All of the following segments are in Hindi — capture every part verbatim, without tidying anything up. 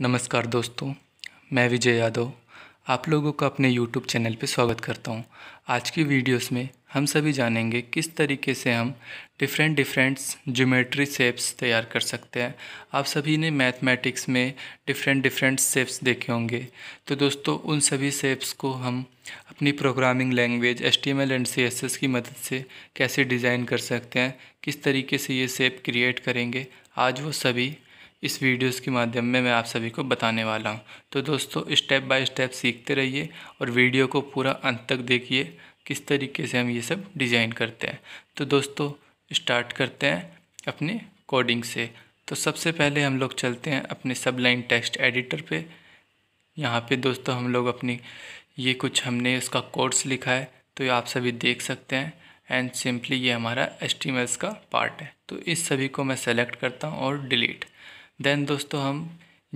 नमस्कार दोस्तों, मैं विजय यादव आप लोगों का अपने YouTube चैनल पर स्वागत करता हूं। आज की वीडियोस में हम सभी जानेंगे किस तरीके से हम डिफरेंट डिफरेंट ज्योमेट्री शेप्स तैयार कर सकते हैं। आप सभी ने मैथमेटिक्स में डिफरेंट डिफरेंट शेप्स देखे होंगे, तो दोस्तों उन सभी शेप्स को हम अपनी programming language H T M L and C S S की मदद से कैसे डिज़ाइन कर सकते हैं, किस तरीके से ये शेप क्रिएट करेंगे, आज वो सभी इस वीडियोस के माध्यम में मैं आप सभी को बताने वाला हूं। तो दोस्तों स्टेप बाय स्टेप सीखते रहिए और वीडियो को पूरा अंत तक देखिए किस तरीके से हम ये सब डिज़ाइन करते हैं। तो दोस्तों स्टार्ट करते हैं अपने कोडिंग से। तो सबसे पहले हम लोग चलते हैं अपने सबलाइन टेक्स्ट एडिटर पे। यहाँ पे दोस्तों हम लोग अपनी ये कुछ हमने इसका कोड्स लिखा है, तो ये आप सभी देख सकते हैं। एंड सिंपली ये हमारा एच टी एम एल का पार्ट है, तो इस सभी को मैं सेलेक्ट करता हूँ और डिलीट। देन दोस्तों हम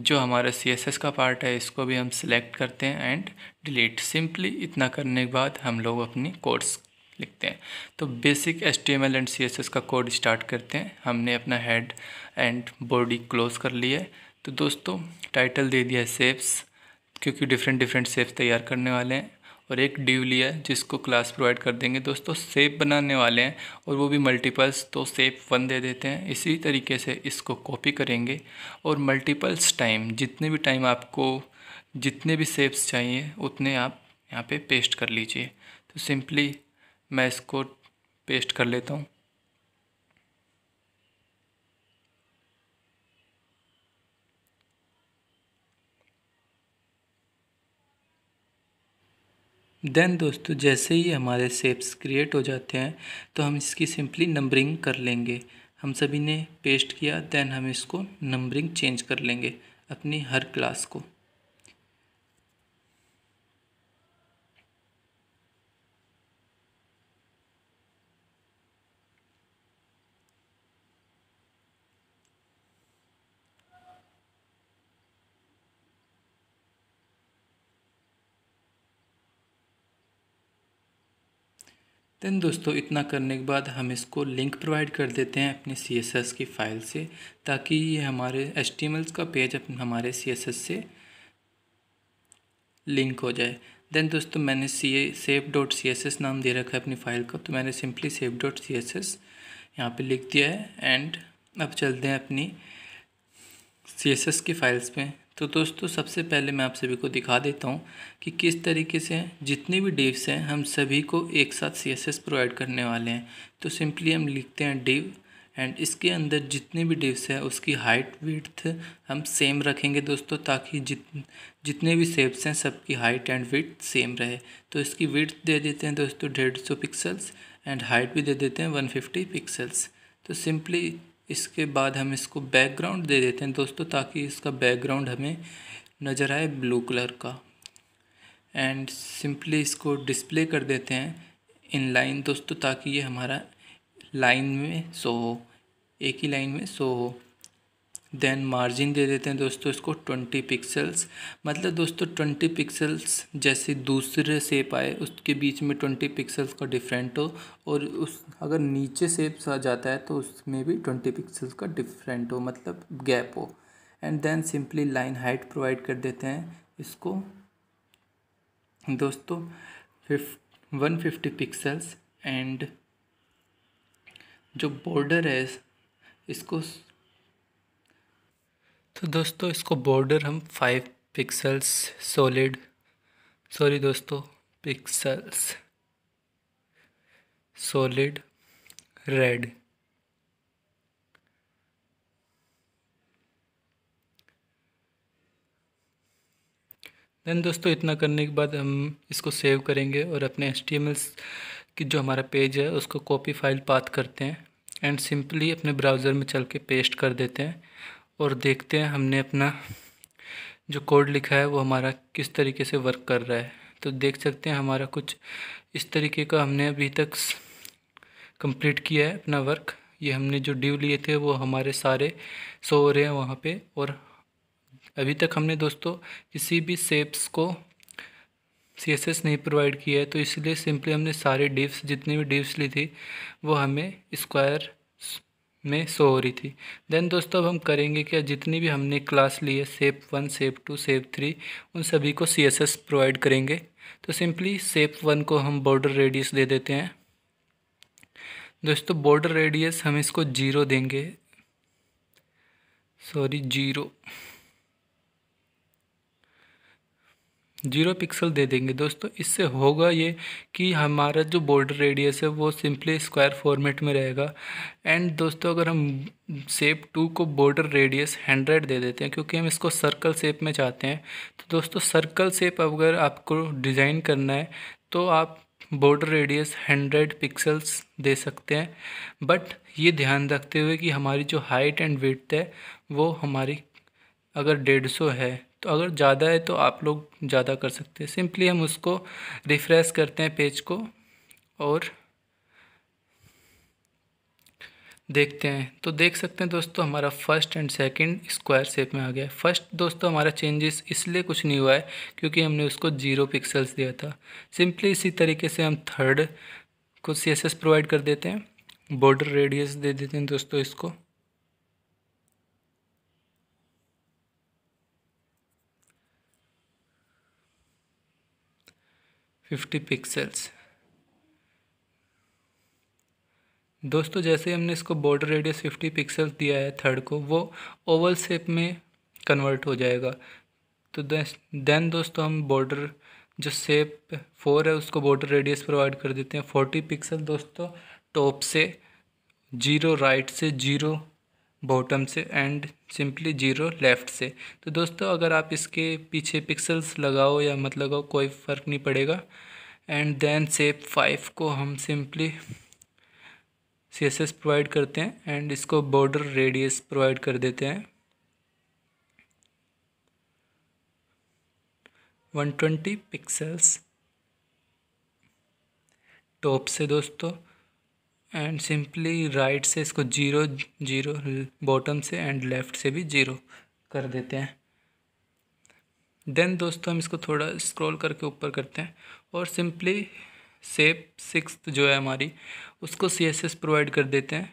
जो हमारा सी एस एस का पार्ट है इसको भी हम सिलेक्ट करते हैं एंड डिलीट। सिंपली इतना करने के बाद हम लोग अपनी कोड्स लिखते हैं। तो basic H T M L and C S S का कोड स्टार्ट करते हैं। हमने अपना हेड एंड बॉडी क्लोज कर लिया है। तो दोस्तों टाइटल दे दिया है शेप्स, क्योंकि डिफरेंट डिफरेंट शेप्स तैयार करने वाले हैं, और एक डिव लिया है जिसको क्लास प्रोवाइड कर देंगे। दोस्तों शेप बनाने वाले हैं और वो भी मल्टीपल्स, तो शेप वन दे देते हैं। इसी तरीके से इसको कॉपी करेंगे और मल्टीपल्स टाइम, जितने भी टाइम आपको जितने भी शेप्स चाहिए उतने आप यहाँ पे पेस्ट कर लीजिए। तो सिंपली मैं इसको पेस्ट कर लेता हूँ। देन दोस्तों जैसे ही हमारे शेप्स क्रिएट हो जाते हैं तो हम इसकी सिंपली नंबरिंग कर लेंगे। हम सभी ने पेस्ट किया, देन हम इसको नंबरिंग चेंज कर लेंगे अपनी हर क्लास को। देन दोस्तों इतना करने के बाद हम इसको लिंक प्रोवाइड कर देते हैं अपने सी एस एस की फ़ाइल से, ताकि ये हमारे एच टी एम एल का पेज अपने हमारे सी एस एस से लिंक हो जाए। देन दोस्तों मैंने C A shape dot C S S नाम दे रखा है अपनी फ़ाइल का, तो मैंने simply shape dot C S S यहाँ पर लिख दिया है। एंड अब चलते हैं अपनी सी एस एस की फ़ाइल्स पे। तो दोस्तों सबसे पहले मैं आप सभी को दिखा देता हूँ कि किस तरीके से जितने भी डिव्स हैं हम सभी को एक साथ सी एस एस प्रोवाइड करने वाले हैं। तो सिंपली हम लिखते हैं डिव, एंड इसके अंदर जितने भी डिव्स हैं उसकी हाइट विड्थ हम सेम रखेंगे दोस्तों, ताकि जित जितने भी शेप्स हैं सबकी हाइट एंड विड्थ सेम रहे। तो इसकी विड्थ दे देते हैं दोस्तों डेढ़ सौ पिक्सल्स, एंड हाइट भी दे देते हैं वन फिफ्टी पिक्सल्स। तो सिंपली इसके बाद हम इसको बैकग्राउंड दे देते हैं दोस्तों, ताकि इसका बैकग्राउंड हमें नज़र आए ब्लू कलर का। एंड सिंपली इसको डिस्प्ले कर देते हैं इन लाइन दोस्तों, ताकि ये हमारा लाइन में शो हो, एक ही लाइन में शो हो। देन मार्जिन दे देते हैं दोस्तों इसको ट्वेंटी पिक्सल्स, मतलब दोस्तों ट्वेंटी पिक्सल्स जैसे दूसरे शेप आए उसके बीच में ट्वेंटी पिक्सल्स का डिफरेंट हो, और उस अगर नीचे शेप आ जाता है तो उसमें भी ट्वेंटी पिक्सल्स का डिफरेंट हो, मतलब गैप हो। And then simply line height provide कर देते हैं इसको दोस्तों वन फिफ्टी पिक्सल्स। एंड जो बॉर्डर है इसको तो दोस्तों इसको बॉर्डर हम फाइव पिक्सल्स सॉलिड सॉरी दोस्तों पिक्सल्स सॉलिड रेड देन दोस्तों इतना करने के बाद हम इसको सेव करेंगे और अपने एच टी एम एल की जो हमारा पेज है उसको कॉपी फाइल पाथ करते हैं एंड सिंपली अपने ब्राउज़र में चल के पेस्ट कर देते हैं और देखते हैं हमने अपना जो कोड लिखा है वो हमारा किस तरीके से वर्क कर रहा है। तो देख सकते हैं हमारा कुछ इस तरीके का हमने अभी तक कंप्लीट किया है अपना वर्क। ये हमने जो ड्यू लिए थे वो हमारे सारे शो हो रहे हैं वहाँ पे, और अभी तक हमने दोस्तों किसी भी शेप्स को सी एस एस नहीं प्रोवाइड किया है, तो इसलिए सिंपली हमने सारे डिव्स जितनी भी डिव्स ली थी वो हमें स्क्वायर में शो हो रही थी। देन दोस्तों अब हम करेंगे क्या, जितनी भी हमने क्लास ली है shape one shape two shape three उन सभी को सी एस एस प्रोवाइड करेंगे। तो सिंपली शेप वन को हम बॉर्डर रेडियस दे देते हैं। दोस्तों बॉर्डर रेडियस हम इसको जीरो देंगे, सॉरी जीरो जीरो पिक्सल दे देंगे। दोस्तों इससे होगा ये कि हमारा जो बॉर्डर रेडियस है वो सिंपली स्क्वायर फॉर्मेट में रहेगा। एंड दोस्तों अगर हम शेप टू को बॉर्डर रेडियस हंड्रेड दे देते हैं क्योंकि हम इसको सर्कल शेप में चाहते हैं। तो दोस्तों सर्कल शेप अगर आपको डिज़ाइन करना है तो आप बॉर्डर रेडियस हंड्रेड पिक्सल्स दे सकते हैं, बट ये ध्यान रखते हुए कि हमारी जो हाइट एंड विड्थ है वो हमारी अगर डेढ़ सौ है तो अगर ज़्यादा है तो आप लोग ज़्यादा कर सकते हैं। सिंपली हम उसको रिफ्रेश करते हैं पेज को और देखते हैं। तो देख सकते हैं दोस्तों हमारा first and second square shape में आ गया है। फर्स्ट दोस्तों हमारा चेंजेस इसलिए कुछ नहीं हुआ है क्योंकि हमने उसको जीरो पिक्सल्स दिया था। सिंपली इसी तरीके से हम थर्ड को सी एस एस प्रोवाइड कर देते हैं, बॉर्डर रेडियस दे देते हैं दोस्तों इसको। फिफ्टी पिक्सल्स दोस्तों जैसे हमने इसको बॉर्डर रेडियस फिफ्टी पिक्सल्स दिया है थर्ड को, वो ओवल शेप में कन्वर्ट हो जाएगा। तो देन दोस्तों हम बॉर्डर जो शेप फोर है उसको बॉर्डर रेडियस प्रोवाइड कर देते हैं फोर्टी पिक्सल दोस्तों, टॉप से जीरो, राइट से जीरो, बॉटम से एंड सिंपली जीरो लेफ़्ट से। तो दोस्तों अगर आप इसके पीछे पिक्सल्स लगाओ या मत लगाओ कोई फ़र्क नहीं पड़ेगा। एंड देन शेप फाइव को हम simply C S S provide करते हैं एंड इसको बॉर्डर रेडियस प्रोवाइड कर देते हैं वन ट्वेंटी पिक्सल्स टॉप से दोस्तों, एंड सिंपली राइट से इसको जीरो जीरो, बॉटम से एंड लेफ़्ट से भी जीरो कर देते हैं। देन दोस्तों हम इसको थोड़ा स्क्रॉल करके ऊपर करते हैं और सिंपली शेप सिक्स जो है हमारी उसको सी एस एस प्रोवाइड कर देते हैं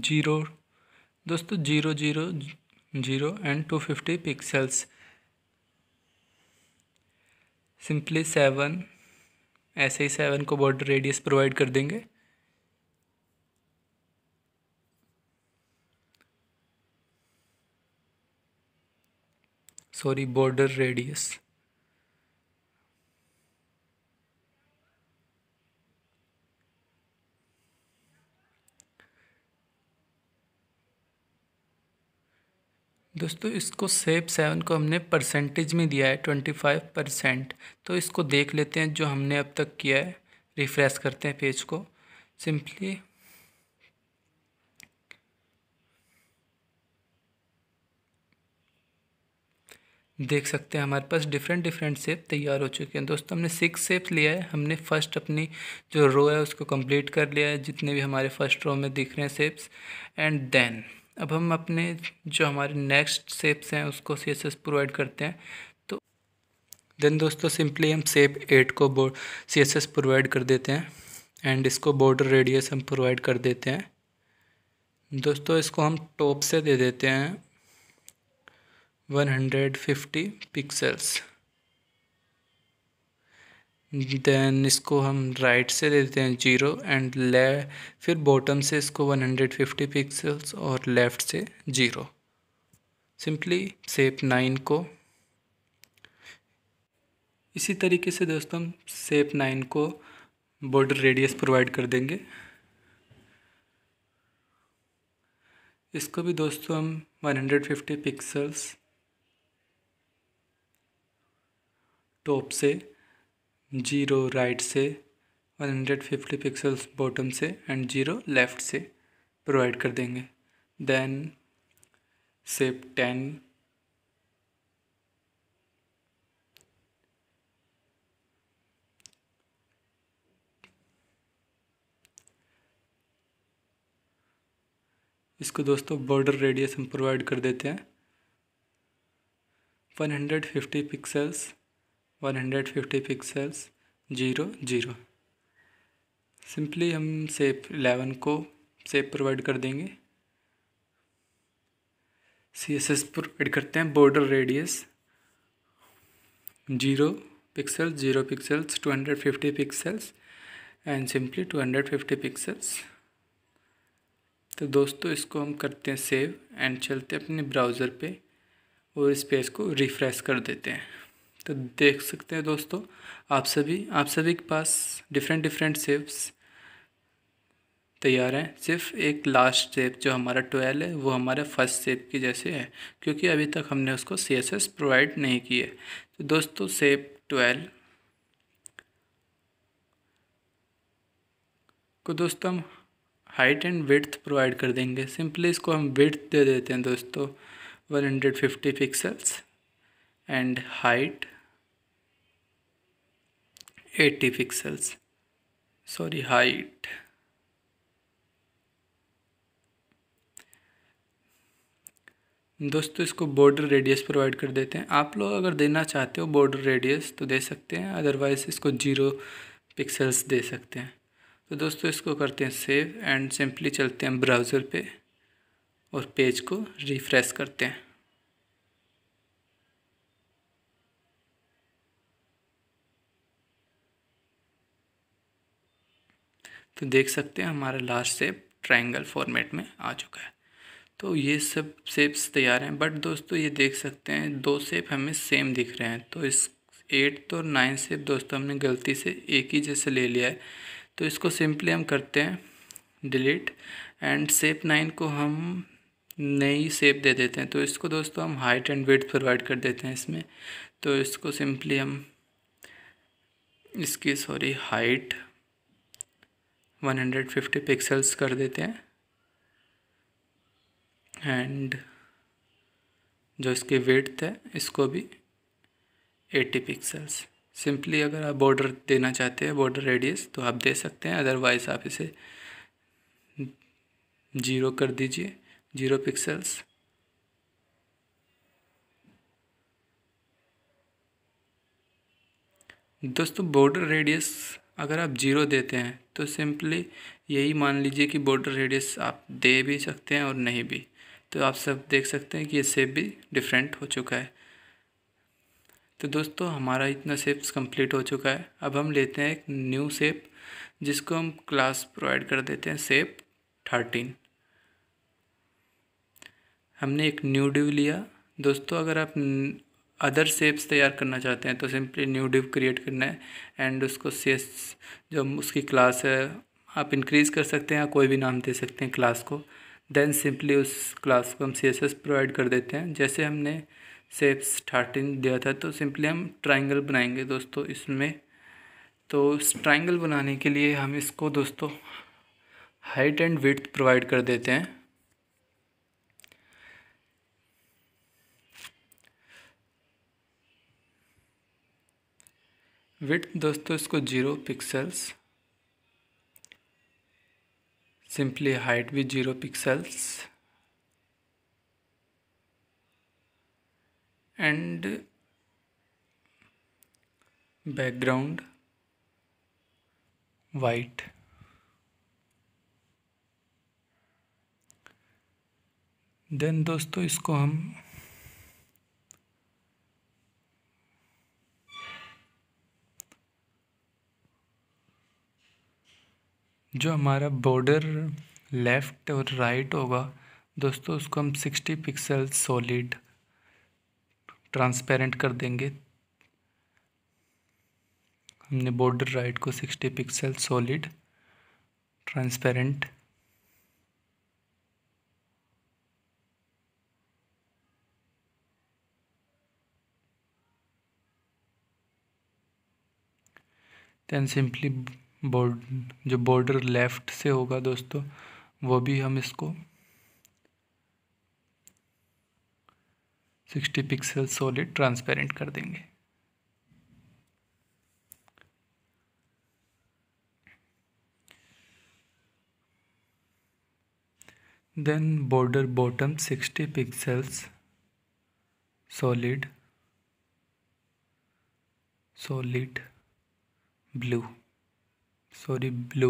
जीरो दोस्तों, zero zero zero and two fifty pixels. Simply seven, ऐसे ही सेवन को बॉर्डर रेडियस प्रोवाइड कर देंगे। सॉरी बॉर्डर रेडियस दोस्तों, इसको शेप सेवन को हमने परसेंटेज में दिया है ट्वेंटी फाइव परसेंट। तो इसको देख लेते हैं जो हमने अब तक किया है। रिफ्रेश करते हैं पेज को, सिंपली देख सकते हैं हमारे पास डिफरेंट डिफरेंट शेप तैयार हो चुके हैं। दोस्तों हमने सिक्स शेप लिया है, हमने फर्स्ट अपनी जो रो है उसको कंप्लीट कर लिया है, जितने भी हमारे फर्स्ट रो में दिख रहे हैं शेप्स। एंड देन अब हम अपने जो हमारे नेक्स्ट शेप्स हैं उसको सी एस एस प्रोवाइड करते हैं। तो देन दोस्तों सिंपली हम शेप एट को board C S S provide कर देते हैं एंड इसको बॉर्डर रेडियस हम प्रोवाइड कर देते हैं। दोस्तों इसको हम टॉप से दे देते हैं वन फिफ्टी पिक्सल्स। देन इसको हम राइट से देते हैं जीरो एंड ले फिर बॉटम से इसको वन फिफ्टी पिक्सल्स और लेफ़्ट से जीरो। सिंपली शेप नाइन को इसी तरीके से दोस्तों हम शेप नाइन को बॉर्डर रेडियस प्रोवाइड कर देंगे। इसको भी दोस्तों हम वन फिफ्टी पिक्सल्स टॉप से, जीरो राइट से, वन फिफ्टी पिक्सल्स बॉटम से एंड जीरो लेफ़्ट से प्रोवाइड कर देंगे। देन शेप टेन इसको दोस्तों बॉर्डर रेडियस हम प्रोवाइड कर देते हैं one fifty pixels one fifty pixels zero zero. Simply हम शेप इलेवन को शेप प्रोवाइड कर देंगे। सी एस एस प्रोवाइड करते हैं border radius zero pixels zero pixels two fifty pixels and simply two fifty pixels. तो दोस्तों इसको हम करते हैं सेव एंड चलते हैं अपने ब्राउज़र पे और इस पेज को रिफ़्रेश कर देते हैं। तो देख सकते हैं दोस्तों आप सभी आप सभी के पास डिफरेंट डिफरेंट शेप्स तैयार हैं। सिर्फ एक लास्ट शेप जो हमारा ट्वेल्व है वो हमारे फर्स्ट शेप की जैसे है, क्योंकि अभी तक हमने उसको सी एस एस प्रोवाइड नहीं की है। तो दोस्तों शेप ट्वेल्व को दोस्तों हम हाइट एंड विड्थ प्रोवाइड कर देंगे। सिंपली इसको हम विड्थ दे देते हैं दोस्तों one fifty pixels and height eighty pixels sorry height दोस्तों इसको बॉर्डर रेडियस प्रोवाइड कर देते हैं। आप लोग अगर देना चाहते हो बॉर्डर रेडियस तो दे सकते हैं, अदरवाइज इसको ज़ीरो पिक्सेल्स दे सकते हैं। तो दोस्तों इसको करते हैं सेव एंड सिंपली चलते हैं ब्राउज़र पे और पेज को रिफ़्रेश करते हैं। तो देख सकते हैं हमारा लास्ट शेप ट्रायंगल फॉर्मेट में आ चुका है। तो ये सब शेप्स तैयार हैं, बट दोस्तों ये देख सकते हैं दो शेप हमें सेम दिख रहे हैं। तो इस एट और नाइन शेप दोस्तों हमने गलती से एक ही जैसे ले लिया है, तो इसको सिंपली हम करते हैं डिलीट एंड शेप नाइन को हम नई शेप दे देते हैं। तो इसको दोस्तों हम हाइट एंड विड्थ प्रोवाइड कर देते हैं इसमें। तो इसको सिंपली हम इसकी sorry height one fifty pixels कर देते हैं एंड जो इसकी विड्थ है इसको भी एटी पिक्सेल्स। सिंपली अगर आप बॉर्डर देना चाहते हैं बॉर्डर रेडियस तो आप दे सकते हैं, अदरवाइज आप इसे ज़ीरो कर दीजिए ज़ीरो पिक्सेल्स। दोस्तों बॉर्डर रेडियस अगर आप ज़ीरो देते हैं तो सिंपली यही मान लीजिए कि बॉर्डर रेडियस आप दे भी सकते हैं और नहीं भी। तो आप सब देख सकते हैं कि ये शेप भी डिफरेंट हो चुका है। तो दोस्तों हमारा इतना शेप्स कंप्लीट हो चुका है। अब हम लेते हैं एक न्यू शेप जिसको हम क्लास प्रोवाइड कर देते हैं शेप थर्टीन। हमने एक न्यू डिव लिया। दोस्तों अगर आप अदर शेप्स तैयार करना चाहते हैं तो सिंपली न्यू डिव क्रिएट करना है एंड उसको सीएस जो उसकी क्लास है आप इंक्रीज़ कर सकते हैं या कोई भी नाम दे सकते हैं क्लास को। देन सिंपली उस क्लास को हम सीएसएस प्रोवाइड कर देते हैं। जैसे हमने शेप्स थर्टीन दिया था तो सिंपली हम ट्रायंगल बनाएंगे दोस्तों इसमें। तो ट्रायंगल बनाने के लिए हम इसको दोस्तों हाइट एंड विड्थ प्रोवाइड कर देते हैं। विड्थ दोस्तों इसको ज़ीरो पिक्सेल्स, सिंपली हाइट भी zero pixels and background white. Then दोस्तों इसको हम जो हमारा बॉर्डर लेफ़्ट और राइट होगा दोस्तों उसको हम सिक्सटी पिक्सल सॉलिड ट्रांसपेरेंट कर देंगे। हमने बॉर्डर राइट को sixty pixel solid transparent then simply board जो बॉर्डर लेफ़्ट से होगा दोस्तों वो भी हम इसको सिक्सटी पिक्सल सॉलिड ट्रांसपेरेंट कर देंगे। Then border bottom sixty pixels solid solid blue, sorry blue,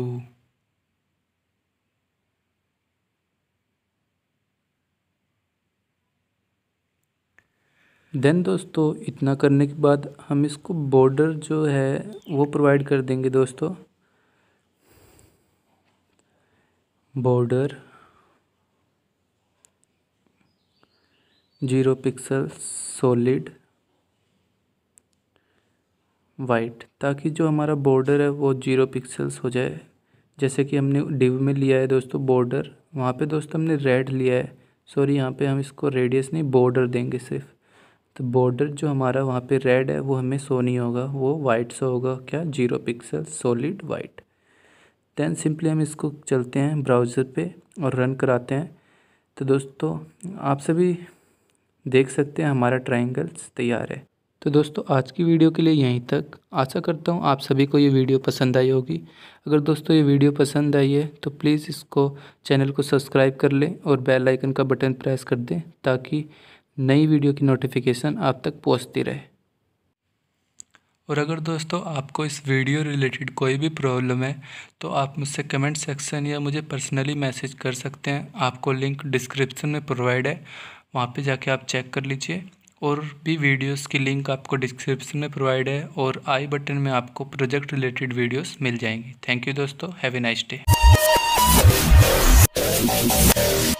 then दोस्तों इतना करने के बाद हम इसको बॉर्डर जो है वो प्रोवाइड कर देंगे दोस्तों, border zero pixel solid white, ताकि जो हमारा बॉर्डर है वो जीरो पिक्सल्स हो जाए। जैसे कि हमने डिव में लिया है दोस्तों बॉर्डर, वहाँ पे दोस्तों हमने रेड लिया है, सॉरी यहाँ पे हम इसको रेडियस नहीं बॉर्डर देंगे सिर्फ, तो बॉर्डर जो हमारा वहाँ पे रेड है वो हमें शो नहीं होगा, वो वाइट शो होगा, क्या zero pixel solid white. Then simply हम इसको चलते हैं ब्राउज़र पे और रन कराते हैं, तो दोस्तों आप सभी देख सकते हैं हमारा ट्रायंगल्स तैयार है। तो दोस्तों आज की वीडियो के लिए यहीं तक, आशा करता हूँ आप सभी को ये वीडियो पसंद आई होगी। अगर दोस्तों ये वीडियो पसंद आई है तो प्लीज़ इसको चैनल को सब्सक्राइब कर लें और बेल आइकन का बटन प्रेस कर दें, ताकि नई वीडियो की नोटिफिकेशन आप तक पहुंचती रहे। और अगर दोस्तों आपको इस वीडियो रिलेटेड कोई भी प्रॉब्लम है तो आप मुझसे कमेंट सेक्शन या मुझे पर्सनली मैसेज कर सकते हैं, आपको लिंक डिस्क्रिप्शन में प्रोवाइड है, वहाँ पे जाके आप चेक कर लीजिए। और भी वीडियोस की लिंक आपको डिस्क्रिप्शन में प्रोवाइड है और आई बटन में आपको प्रोजेक्ट रिलेटेड वीडियोस मिल जाएंगी। थैंक यू दोस्तों, हैव ए नाइस डे।